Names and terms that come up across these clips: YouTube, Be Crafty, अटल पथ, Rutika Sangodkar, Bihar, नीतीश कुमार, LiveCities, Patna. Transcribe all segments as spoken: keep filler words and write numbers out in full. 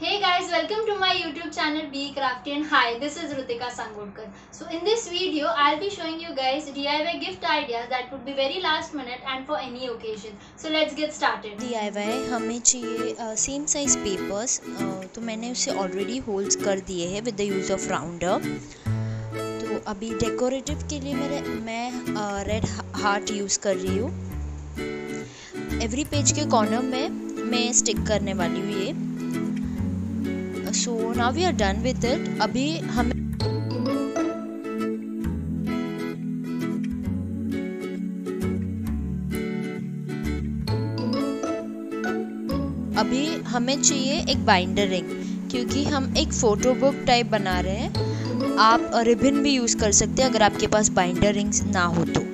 Hey guys, welcome to my YouTube channel Be Crafty, and hi, this is Rutika Sangodkar. So in this video, I'll be showing you guys D I Y gift ideas that would be very last minute and for any occasion. So let's get started. D I Y हमें चाहिए same size papers, तो मैंने उसे already holes कर दिए हैं with the use of rounder. तो अभी decorative के लिए मेरे मैं red heart use कर रही हूँ. Every page के corner में मैं stick करने वाली हूँ ये. So now we are done with it. अभी हम अभी हमें चाहिए एक binder ring, क्योंकि हम एक photo book type बना रहे हैं. आप ribbon भी use कर सकते हैं अगर आपके पास binder rings ना हो तो.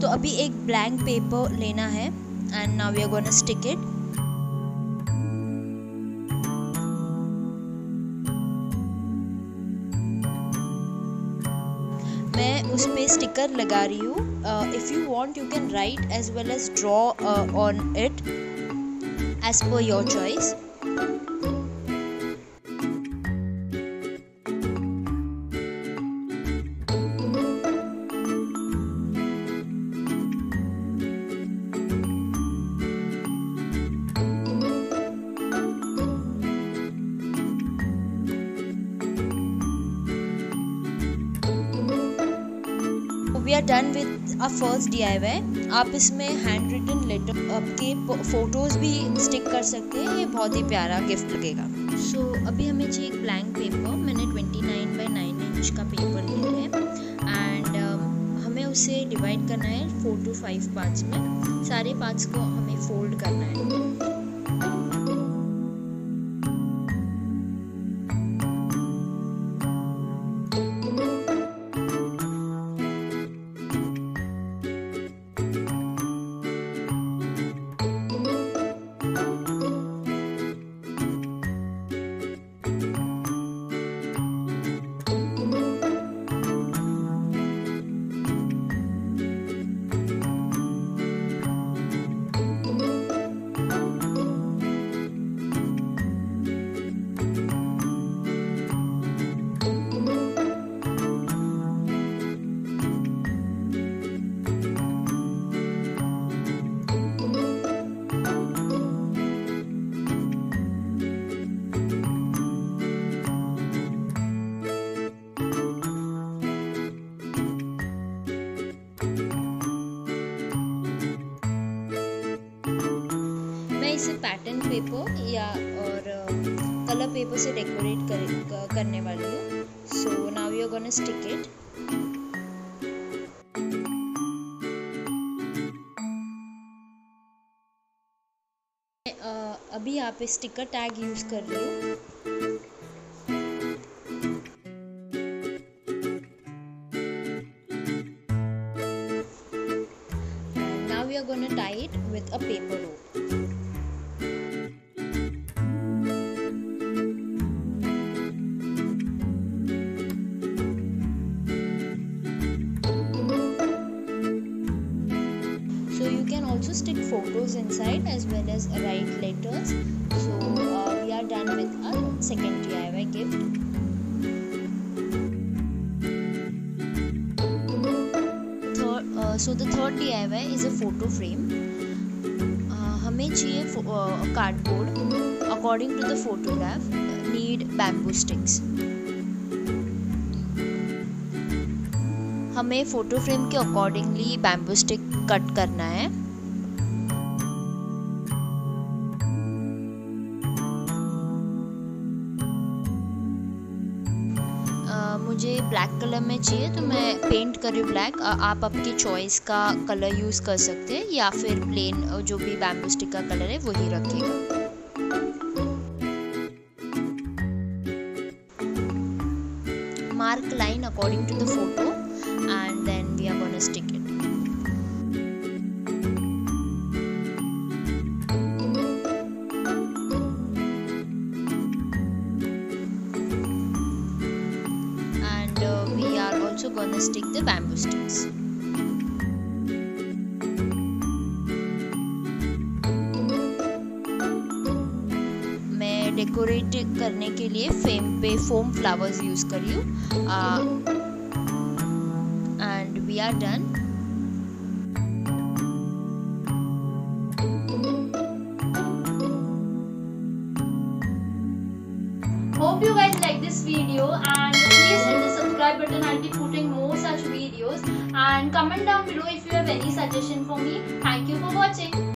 तो अभी एक ब्लैंक पेपर लेना है and now we are gonna stick it. मैं उस पे स्टिकर लगा रही हूँ. If you want you can write as well as draw on it as per your choice. We are done with our first D I Y. आप इसमें hand written letter आपके photos भी स्टिक कर सकते हैं. ये बहुत ही प्यारा गिफ्ट लगेगा. सो so, अभी हमें चाहिए एक ब्लैंक पेपर. मैंने उनतीस बाय नौ इंच का पेपर लिया है एंड uh, हमें उसे डिवाइड करना है फोर टू फाइव पार्ट्स में. सारे पार्ट्स को हमें फोल्ड करना है. इसे पैटर्न पेपर या और कलर पेपर से डेकोरेट कर, करने वाली हूँ. So now you are gonna stick it. अभी यहाँ पे स्टिकर टैग यूज कर रही हूँ. Now we are gonna tie it with a paper rope. Also stick photos inside as well as write letters. So uh, we are done with our second D I Y gift. Third, uh, so the third D I Y is a photo frame. Uh, हमें चाहिए uh, cardboard according to the photograph. Uh, need bamboo sticks. हमें photo frame के accordingly bamboo stick cut करना है. मुझे black colour में चाहिए तो मैं पेंट करी ब्लैक. आप आपकी चॉइस का कलर यूज़ कर सकते हैं या फिर प्लेन जो भी बैम्बू स्टिक का कलर है वही रखिएगा. Mark line according to the photo and then we are gonna stick it. gonna stick the bamboo sticks. मैं डेकोरेट करने के लिए फेम पे फोम फ्लावर्स यूज कर रही हूँ and we are done. Hope you guys like this video and please hit the subscribe button. I'll be putting more such videos, and comment down below if you have any suggestion for me. Thank you for watching.